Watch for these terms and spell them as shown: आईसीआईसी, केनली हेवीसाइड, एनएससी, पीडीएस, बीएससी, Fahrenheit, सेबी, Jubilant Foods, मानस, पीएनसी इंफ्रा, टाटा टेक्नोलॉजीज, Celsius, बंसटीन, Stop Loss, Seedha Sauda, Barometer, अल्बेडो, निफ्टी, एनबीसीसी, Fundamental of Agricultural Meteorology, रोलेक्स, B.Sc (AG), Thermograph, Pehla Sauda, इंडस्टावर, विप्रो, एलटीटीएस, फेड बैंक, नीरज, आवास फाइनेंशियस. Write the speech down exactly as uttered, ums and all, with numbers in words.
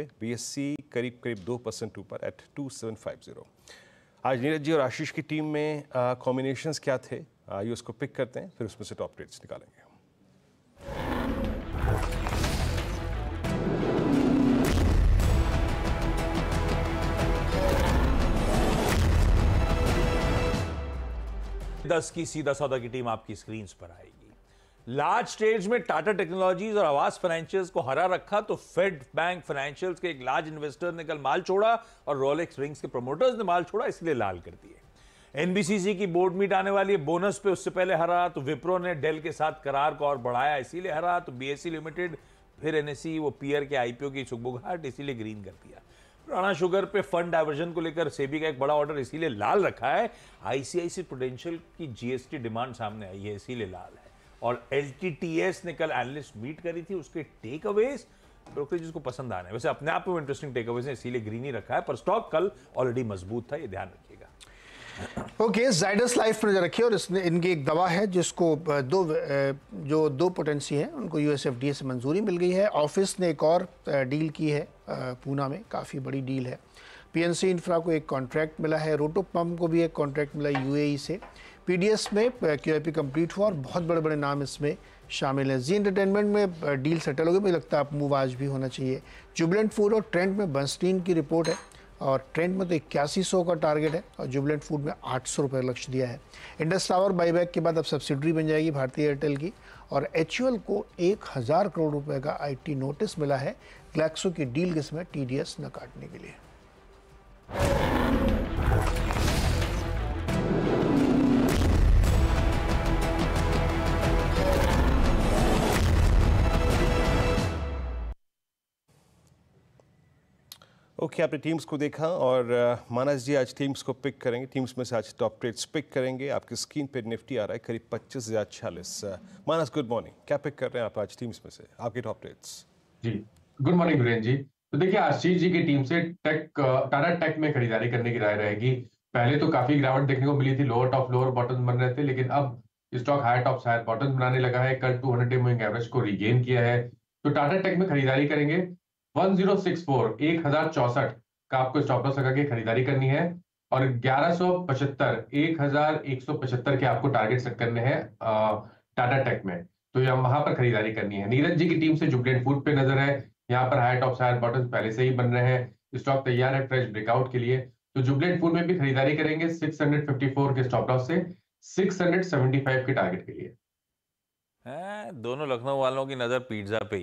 बीएससी करीब करीब दो परसेंट ऊपर eight two seven five zero. आज नीरज जी और आशीष की टीम में कॉम्बिनेशंस क्या थे, ये उसको पिक करते हैं, फिर उसमें से टॉप ट्रेड्स निकालेंगे। दस की सीधा सौदा की टीम आपकी स्क्रीन पर आएगी। लार्ज ट्रेड्स में टाटा टेक्नोलॉजीज और आवास फाइनेंशियस को हरा रखा तो फेड बैंक फाइनेंशियल्स के एक लार्ज इन्वेस्टर ने कल माल छोड़ा और रोलेक्स रिंग्स के प्रमोटर्स ने माल छोड़ा, इसलिए लाल कर दिए। एनबीसीसी की बोर्ड मीट आने वाली है, बोनस पे उससे पहले हरा तो विप्रो ने डेल के साथ करार को और बढ़ाया, इसीलिए हरा तो बीएससी लिमिटेड, फिर एनएससी वो पीयर के आईपीओ की सुगबुगाहट, इसीलिए ग्रीन कर दिया। राणा शुगर पे फंड डाइवर्जन को लेकर सेबी का एक बड़ा ऑर्डर, इसीलिए लाल रखा है। आईसीआईसी पोटेंशियल की जीएसटी डिमांड सामने आई है, इसीलिए लाल है। और एलटीटीएस ने कल एनालिस्ट मीट करी थी, उसके टेक अवेज ब्रोकरेज को पसंद आने, वैसे अपने आप में इंटरेस्टिंग टेक अवेज है, इसीलिए ग्रीन ही रखा है। पर स्टॉक कल ऑलरेडी मजबूत था, ये ध्यान रखिएगा। ओके, जाइडस लाइफ में नजर रखिए और इसने इनकी एक दवा है जिसको दो जो दो पोटेंसी हैं उनको यूएसएफडीए से मंजूरी मिल गई है। ऑफिस ने एक और डील की है पूना में, काफ़ी बड़ी डील है। पीएनसी इंफ्रा को एक कॉन्ट्रैक्ट मिला है, रोटो पम्प को भी एक कॉन्ट्रैक्ट मिला यूएई से, पीडीएस में क्यूआईपी कंप्लीट हुआ और बहुत बड़े बड़े नाम इसमें शामिल हैं। जी एंटरटेनमेंट में डील सेटल हो गई, मुझे लगता है अब मूव आज भी होना चाहिए। जुबिलेंट फूड और ट्रेंड में बंसटीन की रिपोर्ट है और ट्रेंड में तो इक्यासी सौ का टारगेट है और जुबिलेंट फूड में आठ सौ रुपये लक्ष्य दिया है। इंडस्टावर बाईबैक के बाद अब सब्सिडरी बन जाएगी भारतीय एयरटेल की। और एचयूएल को एक हज़ार करोड़ रुपए का आईटी नोटिस मिला है ग्लैक्सो की डील के समय टीडीएस न काटने के लिए। ओके, okay, आपने टीम्स को देखा और मानस जी आज टीम्स को पिक करेंगे, टीम्स में से आज टॉप ट्रेड्स पिक करेंगे। आपकी स्क्रीन पे निफ्टी आ रहा है करीब पच्चीस हज़ार चालीस। मानस, गुड मॉर्निंग, क्या पिक कर रहे हैं आप आज टीम्स में से, आपके टॉप ट्रेड्स? जी गुड मॉर्निंग वीरेन जी। तो देखिए, आशीष जी की टीम से टेक टाटा टेक में खरीदारी करने की राय रहेगी। पहले तो काफी गिरावट देखने को मिली थी, लोअर टॉप लोअर बॉटम बन रहे थे, लेकिन अब stock higher top higher bottom बनाने लगा है। कल two hundred day moving average को रिगेन किया है, तो टाटा टेक में खरीदारी करेंगे। वन जीरो सिक्स फोर, एक हजार चौसठ का आपको स्टॉप लॉस लगा के खरीदारी करनी है और ग्यारह सौ पचहत्तर, एक हजार एक सौ पचहत्तर के आपको टारगेट सेट करने हैं टाटा टेक में, तो यहाँ वहां पर खरीदारी करनी है। नीरज जी की टीम से जुबिलेंट फूड पे नजर है, यहाँ पर हाई टॉप हायर बॉटम्स पहले से ही बन रहे हैं, स्टॉक तैयार है फ्रेश ब्रेकआउट के लिए, तो जुबिलेंट फूड में भी खरीदारी करेंगे सिक्स हंड्रेड फिफ्टी फोर के स्टॉप लॉस से सिक्स हंड्रेड सेवेंटी फाइव के टारगेट के लिए। दोनों लखनऊ वालों की नजर पिज्जा पे।